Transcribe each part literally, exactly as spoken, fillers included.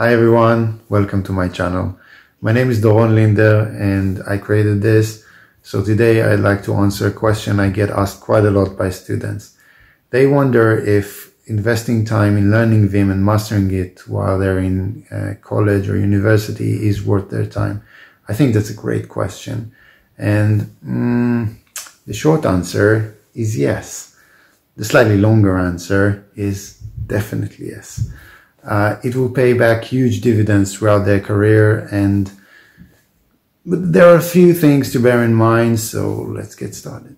Hi everyone, welcome to my channel. My name is Doron Linder and I created this. So today I'd like to answer a question I get asked quite a lot by students. They wonder if investing time in learning Vim and mastering it while they're in uh, college or university is worth their time. I think that's a great question. And mm, the short answer is yes. The slightly longer answer is definitely yes. Uh, it will pay back huge dividends throughout their career, and but there are a few things to bear in mind, so let's get started.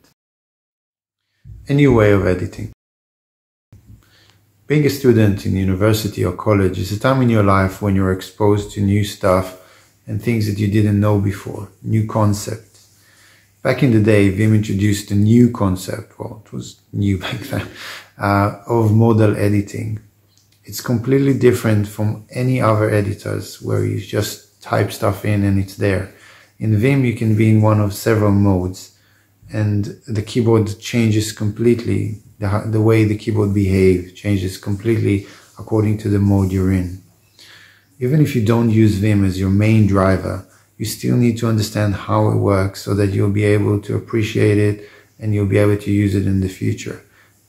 A new way of editing. Being a student in university or college is a time in your life when you're exposed to new stuff and things that you didn't know before, new concepts. Back in the day, Vim introduced a new concept, well, it was new back then, uh, of modal editing. It's completely different from any other editors where you just type stuff in and it's there. In Vim, you can be in one of several modes and the keyboard changes completely. The, the way the keyboard behaves changes completely according to the mode you're in. Even if you don't use Vim as your main driver, you still need to understand how it works so that you'll be able to appreciate it and you'll be able to use it in the future.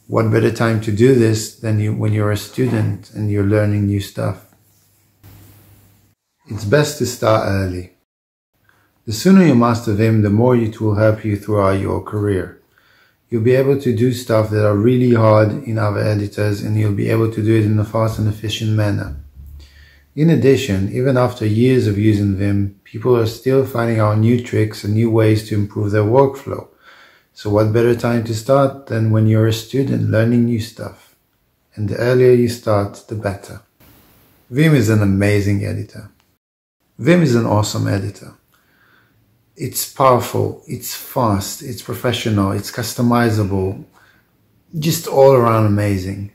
What better time to do this than you, when you're a student and you're learning new stuff? It's best to start early. The sooner you master Vim, the more it will help you throughout your career. You'll be able to do stuff that are really hard in other editors, and you'll be able to do it in a fast and efficient manner. In addition, even after years of using Vim, people are still finding out new tricks and new ways to improve their workflow. So what better time to start than when you're a student learning new stuff? And the earlier you start, the better. Vim is an amazing editor. Vim is an awesome editor. It's powerful, it's fast, it's professional, it's customizable, just all around amazing.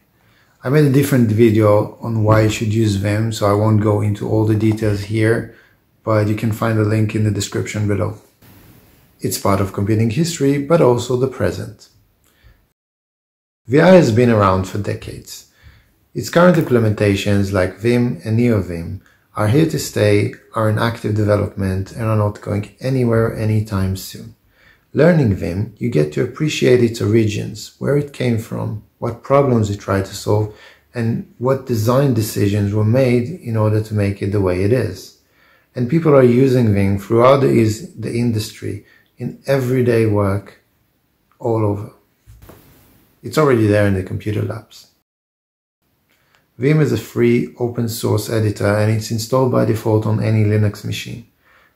I made a different video on why you should use Vim, so I won't go into all the details here, but you can find the link in the description below. It's part of computing history, but also the present. V I has been around for decades. Its current implementations like Vim and NeoVim are here to stay, are in active development, and are not going anywhere anytime soon. Learning Vim, you get to appreciate its origins, where it came from, what problems it tried to solve, and what design decisions were made in order to make it the way it is. And people are using Vim throughout the, is the industry, in everyday work all over. It's already there in the computer labs. Vim is a free open source editor and it's installed by default on any Linux machine.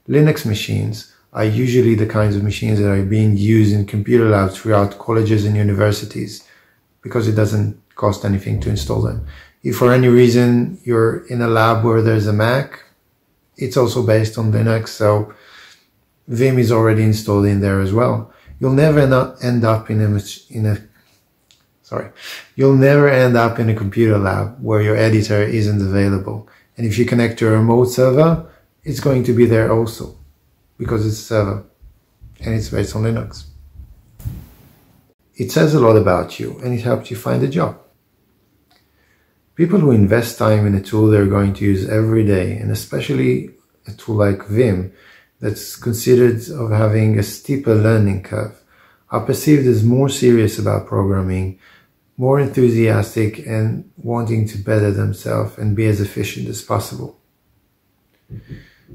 Linux machines are usually the kinds of machines that are being used in computer labs throughout colleges and universities because it doesn't cost anything to install them. If for any reason you're in a lab where there's a Mac, it's also based on Linux, so Vim is already installed in there as well. You'll never end up in a, in a, sorry, you'll never end up in a computer lab where your editor isn't available. And if you connect to a remote server, it's going to be there also because it's a server and it's based on Linux. It says a lot about you and it helps you find a job. People who invest time in a tool they're going to use every day, and especially a tool like Vim, that's considered of having a steeper learning curve, are perceived as more serious about programming, more enthusiastic and wanting to better themselves and be as efficient as possible.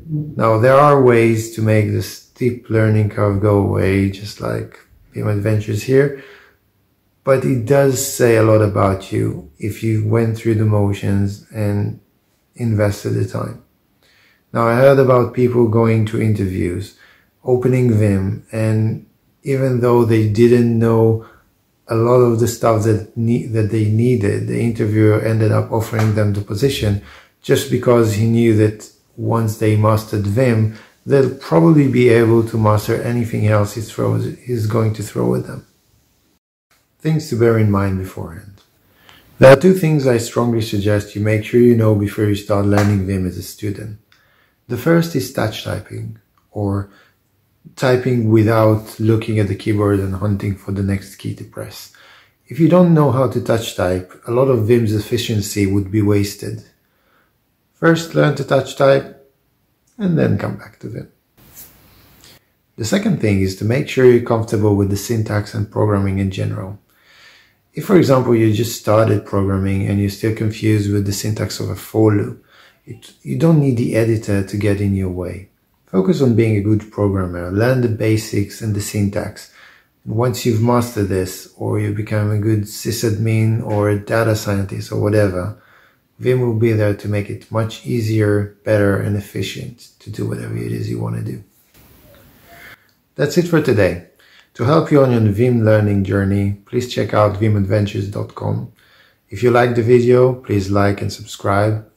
Now, there are ways to make the steep learning curve go away, just like Vim Adventures here, but it does say a lot about you if you went through the motions and invested the time. Now, I heard about people going to interviews, opening Vim, and even though they didn't know a lot of the stuff that, ne that they needed, the interviewer ended up offering them the position just because he knew that once they mastered Vim, they'll probably be able to master anything else he throws, he's going to throw at them. Things to bear in mind beforehand. There are two things I strongly suggest you make sure you know before you start learning Vim as a student. The first is touch typing, or typing without looking at the keyboard and hunting for the next key to press. If you don't know how to touch type, a lot of Vim's efficiency would be wasted. First, learn to touch type, and then come back to Vim. The second thing is to make sure you're comfortable with the syntax and programming in general. If, for example, you just started programming and you're still confused with the syntax of a for loop, it, you don't need the editor to get in your way. Focus on being a good programmer, learn the basics and the syntax. And once you've mastered this, or you become a good sysadmin or a data scientist or whatever, Vim will be there to make it much easier, better, and efficient to do whatever it is you want to do. That's it for today. To help you on your Vim learning journey, please check out vim adventures dot com. If you liked the video, please like and subscribe,